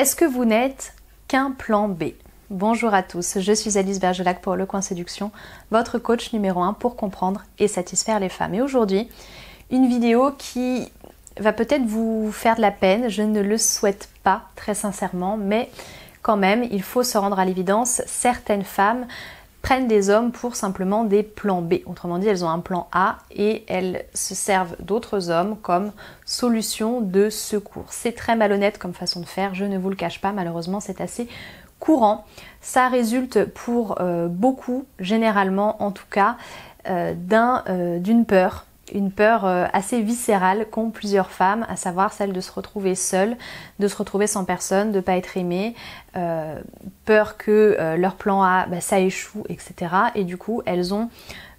Est-ce que vous n'êtes qu'un plan B? Bonjour à tous, je suis Alice Bergelac pour Le Coin Séduction, votre coach numéro 1 pour comprendre et satisfaire les femmes. Et aujourd'hui, une vidéo qui va peut-être vous faire de la peine, je ne le souhaite pas très sincèrement, mais quand même, il faut se rendre à l'évidence, certaines femmes prennent des hommes pour simplement des plans B. Autrement dit, elles ont un plan A et elles se servent d'autres hommes comme solution de secours. C'est très malhonnête comme façon de faire, je ne vous le cache pas, malheureusement c'est assez courant. Ça résulte pour beaucoup, généralement en tout cas, d'une peur. Une peur assez viscérale qu'ont plusieurs femmes, à savoir celle de se retrouver seule, de se retrouver sans personne, de ne pas être aimée, peur que leur plan A, ça échoue, etc. Et du coup, elles ont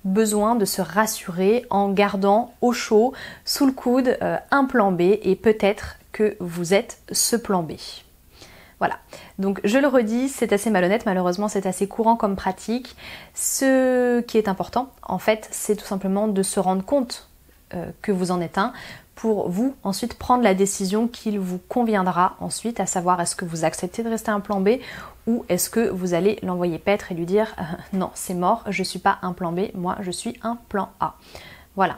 besoin de se rassurer en gardant au chaud, sous le coude, un plan B, et peut-être que vous êtes ce plan B. Voilà, donc je le redis, c'est assez malhonnête, malheureusement c'est assez courant comme pratique. Ce qui est important, en fait, c'est tout simplement de se rendre compte que vous en êtes un, pour vous ensuite prendre la décision qu'il vous conviendra ensuite, à savoir est-ce que vous acceptez de rester un plan B ou est-ce que vous allez l'envoyer paître et lui dire « Non, c'est mort, je ne suis pas un plan B, moi je suis un plan A ». Voilà.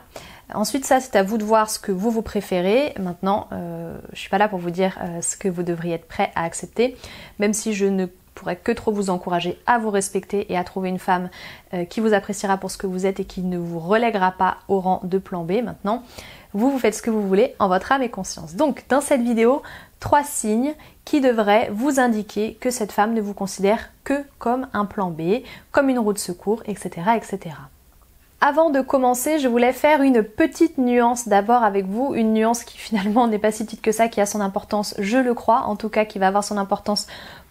Ensuite, ça, c'est à vous de voir ce que vous préférez. Maintenant, je ne suis pas là pour vous dire ce que vous devriez être prêt à accepter, même si je ne pourrais que trop vous encourager à vous respecter et à trouver une femme qui vous appréciera pour ce que vous êtes et qui ne vous relèguera pas au rang de plan B. Maintenant, vous faites ce que vous voulez en votre âme et conscience. Donc, dans cette vidéo, 3 signes qui devraient vous indiquer que cette femme ne vous considère que comme un plan B, comme une roue de secours, etc., etc. Avant de commencer, je voulais faire une petite nuance d'abord avec vous, une nuance qui finalement n'est pas si petite que ça, qui a son importance, je le crois, en tout cas qui va avoir son importance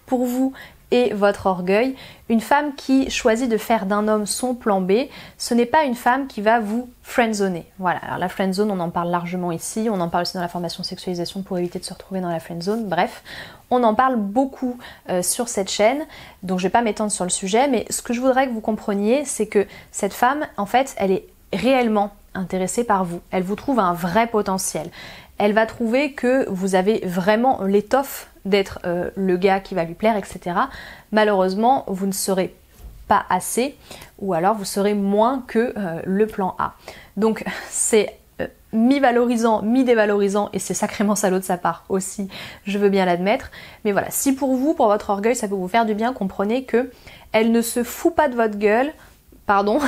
pour vous et votre orgueil. Une femme qui choisit de faire d'un homme son plan B, ce n'est pas une femme qui va vous friendzoner. Voilà, alors la friendzone, on en parle largement ici, on en parle aussi dans la formation sexualisation pour éviter de se retrouver dans la friendzone, bref, on en parle beaucoup sur cette chaîne, donc je ne vais pas m'étendre sur le sujet, mais ce que je voudrais que vous compreniez, c'est que cette femme, en fait, elle est réellement intéressée par vous, elle vous trouve un vrai potentiel. Elle va trouver que vous avez vraiment l'étoffe d'être le gars qui va lui plaire, etc. Malheureusement, vous ne serez pas assez, ou alors vous serez moins que le plan A. Donc c'est mi-valorisant, mi-dévalorisant, et c'est sacrément salaud de sa part aussi, je veux bien l'admettre. Mais voilà, si pour vous, pour votre orgueil, ça peut vous faire du bien, comprenez que elle ne se fout pas de votre gueule, pardon,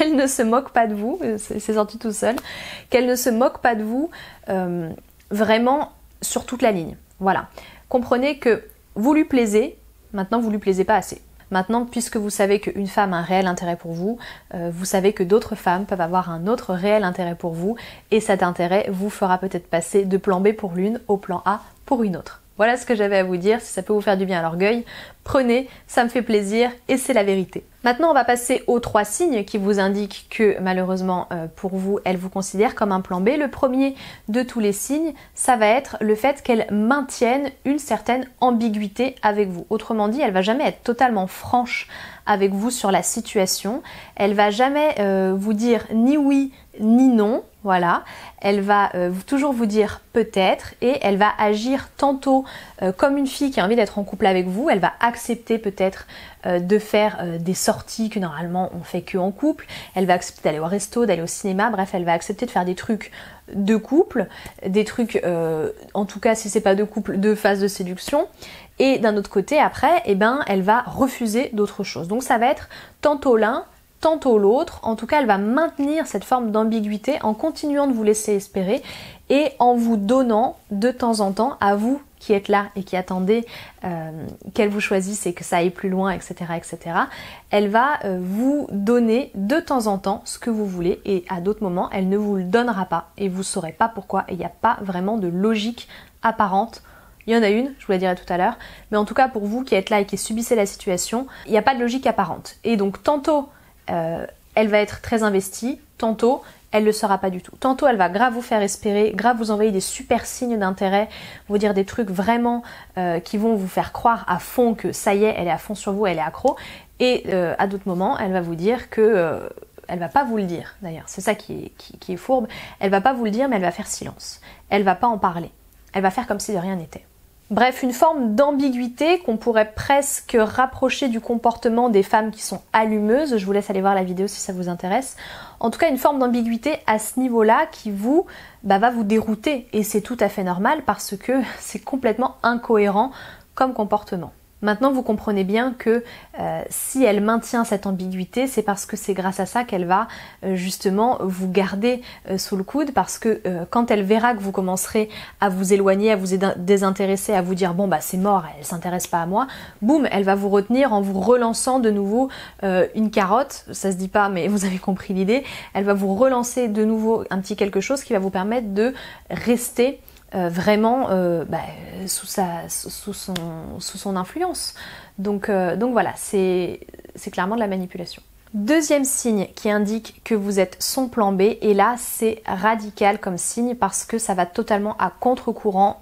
elle ne se moque pas de vous, c'est sorti tout seul, qu'elle ne se moque pas de vous vraiment sur toute la ligne. Voilà. Comprenez que vous lui plaisez, maintenant vous lui plaisez pas assez. Maintenant, puisque vous savez qu'une femme a un réel intérêt pour vous, vous savez que d'autres femmes peuvent avoir un autre réel intérêt pour vous, et cet intérêt vous fera peut-être passer de plan B pour l'une au plan A pour une autre. Voilà ce que j'avais à vous dire, si ça peut vous faire du bien à l'orgueil, prenez, ça me fait plaisir et c'est la vérité. Maintenant on va passer aux 3 signes qui vous indiquent que malheureusement pour vous, elle vous considère comme un plan B. Le premier de tous les signes, ça va être le fait qu'elle maintienne une certaine ambiguïté avec vous. Autrement dit, elle va jamais être totalement franche avec vous sur la situation, elle va jamais vous dire ni oui ni non. Voilà, elle va toujours vous dire peut-être, et elle va agir tantôt comme une fille qui a envie d'être en couple avec vous, elle va accepter peut-être de faire des sorties que normalement on fait que en couple, elle va accepter d'aller au resto, d'aller au cinéma, bref, elle va accepter de faire des trucs de couple, des trucs en tout cas si c'est pas de couple, de phase de séduction. Et d'un autre côté après, eh ben, elle va refuser d'autres choses. Donc ça va être tantôt l'un, tantôt l'autre, en tout cas elle va maintenir cette forme d'ambiguïté en continuant de vous laisser espérer et en vous donnant de temps en temps, à vous qui êtes là et qui attendez qu'elle vous choisisse et que ça aille plus loin, etc., etc. Elle va vous donner de temps en temps ce que vous voulez, et à d'autres moments elle ne vous le donnera pas et vous ne saurez pas pourquoi, et il n'y a pas vraiment de logique apparente. Il y en a une, je vous la dirai tout à l'heure, mais en tout cas pour vous qui êtes là et qui subissez la situation, il n'y a pas de logique apparente. Et donc tantôt elle va être très investie, tantôt elle ne le sera pas du tout. Tantôt elle va grave vous faire espérer, grave vous envoyer des super signes d'intérêt, vous dire des trucs vraiment qui vont vous faire croire à fond que ça y est, elle est à fond sur vous, elle est accro. Et à d'autres moments, elle va vous dire que... elle va pas vous le dire d'ailleurs, c'est ça qui est fourbe. Elle va pas vous le dire, mais elle va faire silence. Elle va pas en parler. Elle va faire comme si de rien n'était. Bref, une forme d'ambiguïté qu'on pourrait presque rapprocher du comportement des femmes qui sont allumeuses. Je vous laisse aller voir la vidéo si ça vous intéresse. En tout cas, une forme d'ambiguïté à ce niveau-là qui vous va vous dérouter. Et c'est tout à fait normal parce que c'est complètement incohérent comme comportement. Maintenant, vous comprenez bien que si elle maintient cette ambiguïté, c'est parce que c'est grâce à ça qu'elle va justement vous garder sous le coude, parce que quand elle verra que vous commencerez à vous éloigner, à vous désintéresser, à vous dire « bon bah c'est mort, elle s'intéresse pas à moi », boum, elle va vous retenir en vous relançant de nouveau une carotte, ça se dit pas mais vous avez compris l'idée, elle va vous relancer de nouveau un petit quelque chose qui va vous permettre de rester vraiment sous son influence. Donc voilà, c'est clairement de la manipulation. Deuxième signe qui indique que vous êtes son plan B, et là c'est radical comme signe parce que ça va totalement à contre-courant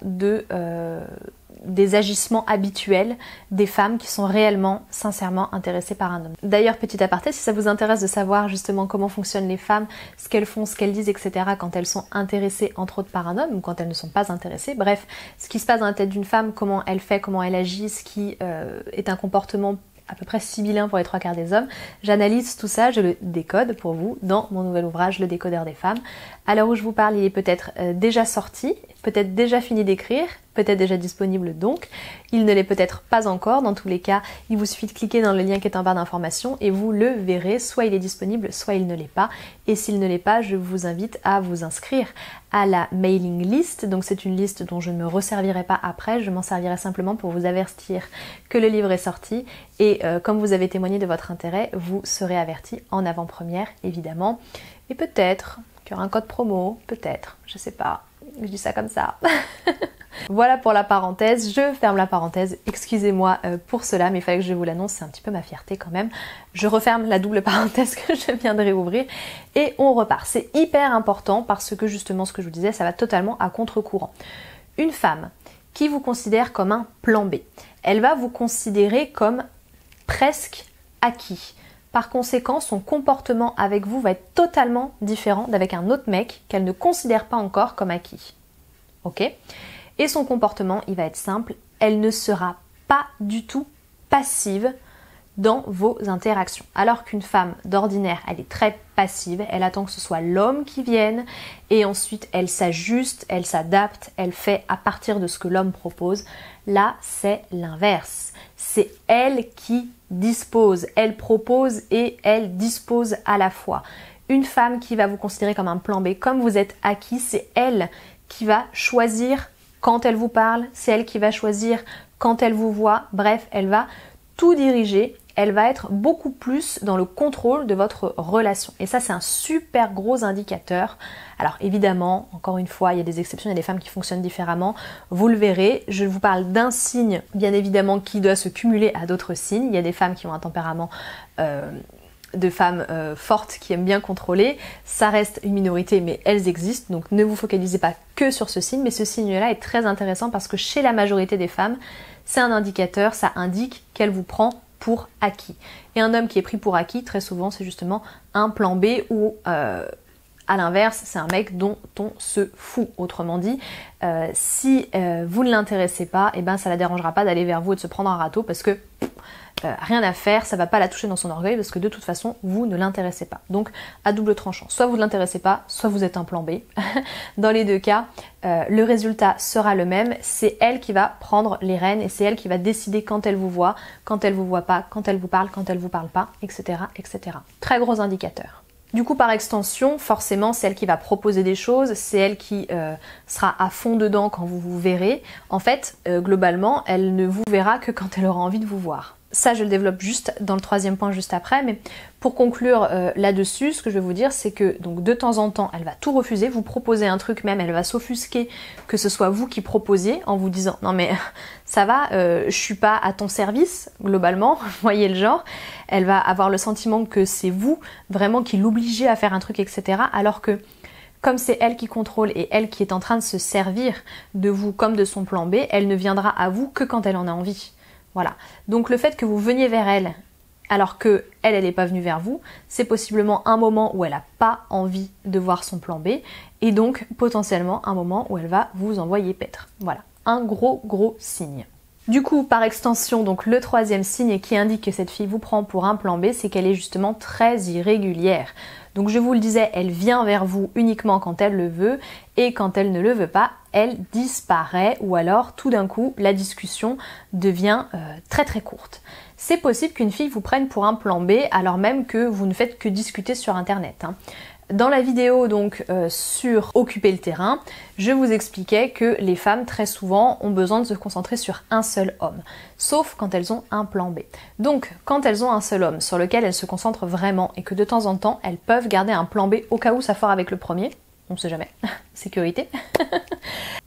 des agissements habituels des femmes qui sont réellement, sincèrement intéressées par un homme. D'ailleurs, petit aparté, si ça vous intéresse de savoir justement comment fonctionnent les femmes, ce qu'elles font, ce qu'elles disent, etc. quand elles sont intéressées entre autres par un homme ou quand elles ne sont pas intéressées, bref, ce qui se passe dans la tête d'une femme, comment elle fait, comment elle agit, ce qui est un comportement à peu près sibyllin pour les 3/4 des hommes. J'analyse tout ça, je le décode pour vous dans mon nouvel ouvrage, Le Décodeur des Femmes. À l'heure où je vous parle, il est peut-être déjà sorti, peut-être déjà fini d'écrire, peut-être déjà disponible donc. Il ne l'est peut-être pas encore, dans tous les cas, il vous suffit de cliquer dans le lien qui est en barre d'information et vous le verrez, soit il est disponible, soit il ne l'est pas. Et s'il ne l'est pas, je vous invite à vous inscrire à la mailing list. Donc c'est une liste dont je ne me resservirai pas après, je m'en servirai simplement pour vous avertir que le livre est sorti et comme vous avez témoigné de votre intérêt, vous serez averti en avant-première évidemment. Et peut-être qu'il y aura un code promo, peut-être, je sais pas, je dis ça comme ça. Voilà pour la parenthèse, je ferme la parenthèse, excusez-moi pour cela, mais il fallait que je vous l'annonce, c'est un petit peu ma fierté quand même. Je referme la double parenthèse que je viens de réouvrir et on repart. C'est hyper important parce que justement ce que je vous disais, ça va totalement à contre-courant. Une femme qui vous considère comme un plan B, elle va vous considérer comme presque acquis. Par conséquent, son comportement avec vous va être totalement différent d'avec un autre mec qu'elle ne considère pas encore comme acquis. Ok ? Et son comportement, il va être simple, elle ne sera pas du tout passive dans vos interactions. Alors qu'une femme d'ordinaire, elle est très passive, elle attend que ce soit l'homme qui vienne et ensuite elle s'ajuste, elle s'adapte, elle fait à partir de ce que l'homme propose. Là, c'est l'inverse. C'est elle qui dispose, elle propose et elle dispose à la fois. Une femme qui va vous considérer comme un plan B, comme vous êtes acquis, c'est elle qui va choisir quand elle vous parle, c'est elle qui va choisir quand elle vous voit, bref, elle va tout diriger, elle va être beaucoup plus dans le contrôle de votre relation. Et ça, c'est un super gros indicateur. Alors évidemment, encore une fois, il y a des exceptions, il y a des femmes qui fonctionnent différemment, vous le verrez. Je vous parle d'un signe, bien évidemment, qui doit se cumuler à d'autres signes. Il y a des femmes qui ont un tempérament de femmes fortes qui aiment bien contrôler, ça reste une minorité mais elles existent, donc ne vous focalisez pas que sur ce signe, mais ce signe-là est très intéressant parce que chez la majorité des femmes, c'est un indicateur, ça indique qu'elle vous prend pour acquis. Et un homme qui est pris pour acquis, très souvent c'est justement un plan B ou à l'inverse, c'est un mec dont on se fout. Autrement dit, si vous ne l'intéressez pas, et ben ça la dérangera pas d'aller vers vous et de se prendre un râteau parce que rien à faire, ça va pas la toucher dans son orgueil parce que de toute façon, vous ne l'intéressez pas. Donc, à double tranchant, soit vous ne l'intéressez pas, soit vous êtes un plan B. Dans les deux cas, le résultat sera le même. C'est elle qui va prendre les rênes et c'est elle qui va décider quand elle vous voit, quand elle vous voit pas, quand elle vous parle, quand elle vous parle pas, etc., etc. Très gros indicateur. Du coup, par extension, forcément, c'est elle qui va proposer des choses, c'est elle qui sera à fond dedans quand vous vous verrez. En fait, globalement, elle ne vous verra que quand elle aura envie de vous voir. Ça, je le développe juste dans le troisième point juste après, mais pour conclure là-dessus, ce que je vais vous dire, c'est que donc de temps en temps, elle va tout refuser, vous proposez un truc même, elle va s'offusquer que ce soit vous qui proposiez en vous disant « non mais ça va, je suis pas à ton service » globalement, vous voyez le genre. Elle va avoir le sentiment que c'est vous vraiment qui l'obligez à faire un truc, etc. Alors que comme c'est elle qui contrôle et elle qui est en train de se servir de vous comme de son plan B, elle ne viendra à vous que quand elle en a envie. Voilà. Donc le fait que vous veniez vers elle alors que elle n'est pas venue vers vous, c'est possiblement un moment où elle n'a pas envie de voir son plan B et donc potentiellement un moment où elle va vous envoyer paître. Voilà. un gros signe. Du coup, par extension, donc le troisième signe qui indique que cette fille vous prend pour un plan B, c'est qu'elle est justement très irrégulière. Donc je vous le disais, elle vient vers vous uniquement quand elle le veut et quand elle ne le veut pas, elle disparaît ou alors tout d'un coup la discussion devient très courte. C'est possible qu'une fille vous prenne pour un plan B alors même que vous ne faites que discuter sur internet, hein. Dans la vidéo donc sur Occuper le terrain, je vous expliquais que les femmes très souvent ont besoin de se concentrer sur un seul homme, sauf quand elles ont un plan B. Donc quand elles ont un seul homme sur lequel elles se concentrent vraiment et que de temps en temps elles peuvent garder un plan B au cas où ça foire avec le premier, on ne sait jamais, sécurité,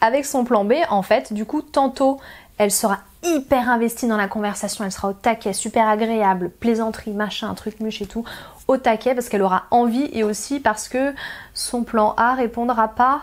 avec son plan B en fait, du coup tantôt elle sera hyper investie dans la conversation, elle sera au taquet, super agréable, plaisanterie, machin, truc mûche et tout, au taquet parce qu'elle aura envie et aussi parce que son plan A répondra pas,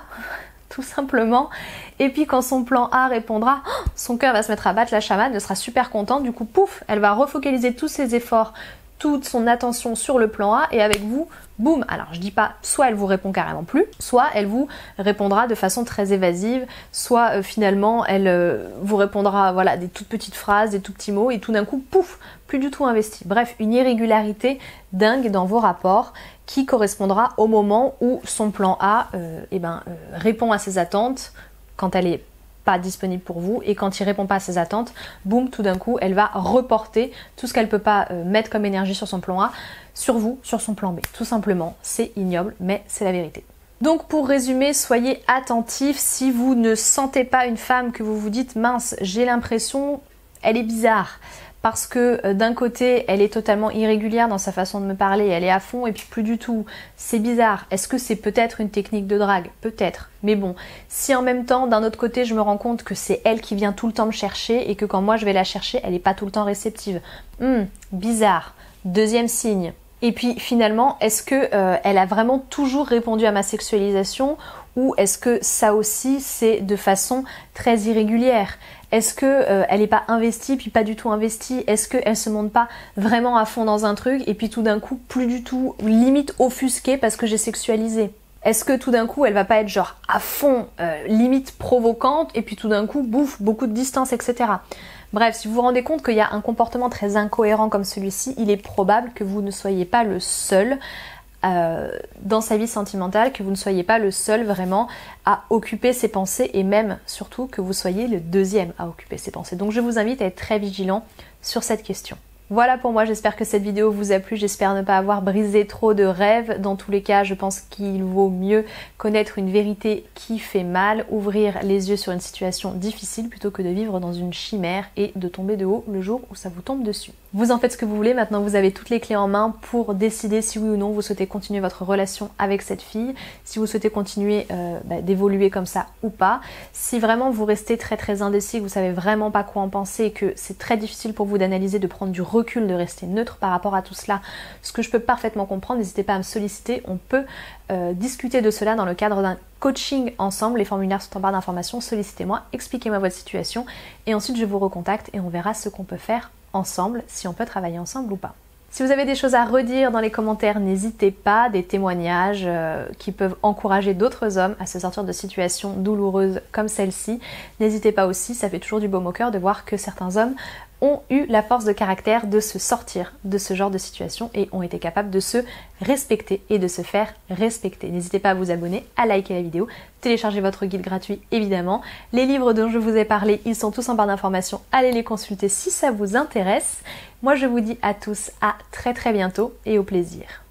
tout simplement. Et puis quand son plan A répondra, son cœur va se mettre à battre, la chamade, elle sera super contente, du coup pouf, elle va refocaliser tous ses efforts, toute son attention sur le plan A et avec vous, boum. Alors je dis pas, soit elle vous répond carrément plus, soit elle vous répondra de façon très évasive, soit finalement elle vous répondra voilà des toutes petites phrases, des tout petits mots et tout d'un coup, pouf, plus du tout investi. Bref, une irrégularité dingue dans vos rapports qui correspondra au moment où son plan A répond à ses attentes quand elle est pas disponible pour vous et quand il répond pas à ses attentes, boum, tout d'un coup elle va reporter tout ce qu'elle peut pas mettre comme énergie sur son plan A, sur vous, sur son plan B, tout simplement. C'est ignoble mais c'est la vérité. Donc pour résumer, soyez attentifs. Si vous ne sentez pas une femme que vous vous dites mince, j'ai l'impression elle est bizarre parce que d'un côté elle est totalement irrégulière dans sa façon de me parler, elle est à fond et puis plus du tout, c'est bizarre, est-ce que c'est peut-être une technique de drague? Peut-être, mais bon, si en même temps d'un autre côté je me rends compte que c'est elle qui vient tout le temps me chercher et que quand moi je vais la chercher, elle n'est pas tout le temps réceptive, bizarre, deuxième signe. Et puis finalement, est-ce que elle a vraiment toujours répondu à ma sexualisation ou est-ce que ça aussi c'est de façon très irrégulière? Est-ce que elle n'est pas investie puis pas du tout investie? Est-ce qu'elle se monte pas vraiment à fond dans un truc et puis tout d'un coup plus du tout, limite offusquée parce que j'ai sexualisé? Est-ce que tout d'un coup elle va pas être genre à fond, limite provocante et puis tout d'un coup bouffe beaucoup de distance, etc. Bref, si vous vous rendez compte qu'il y a un comportement très incohérent comme celui-ci, il est probable que vous ne soyez pas le seul dans sa vie sentimentale, que vous ne soyez pas le seul vraiment à occuper ses pensées et même surtout que vous soyez le deuxième à occuper ses pensées. Donc je vous invite à être très vigilant sur cette question. Voilà pour moi, j'espère que cette vidéo vous a plu, j'espère ne pas avoir brisé trop de rêves. Dans tous les cas, je pense qu'il vaut mieux connaître une vérité qui fait mal, ouvrir les yeux sur une situation difficile plutôt que de vivre dans une chimère et de tomber de haut le jour où ça vous tombe dessus. Vous en faites ce que vous voulez, maintenant vous avez toutes les clés en main pour décider si oui ou non vous souhaitez continuer votre relation avec cette fille, si vous souhaitez continuer d'évoluer comme ça ou pas. Si vraiment vous restez très indécis, que vous savez vraiment pas quoi en penser et que c'est très difficile pour vous d'analyser, de prendre du recul, de rester neutre par rapport à tout cela, ce que je peux parfaitement comprendre, n'hésitez pas à me solliciter, on peut discuter de cela dans le cadre d'un coaching ensemble, les formulaires sont en barre d'informations, sollicitez-moi, expliquez-moi votre situation et ensuite je vous recontacte et on verra ce qu'on peut faire ensemble, si on peut travailler ensemble ou pas. Si vous avez des choses à redire dans les commentaires, n'hésitez pas, des témoignages qui peuvent encourager d'autres hommes à se sortir de situations douloureuses comme celle-ci. N'hésitez pas aussi, ça fait toujours du baume au cœur de voir que certains hommes ont eu la force de caractère de se sortir de ce genre de situation et ont été capables de se respecter et de se faire respecter. N'hésitez pas à vous abonner, à liker la vidéo, télécharger votre guide gratuit évidemment. Les livres dont je vous ai parlé, ils sont tous en barre d'informations, allez les consulter si ça vous intéresse. Moi je vous dis à tous à très bientôt et au plaisir.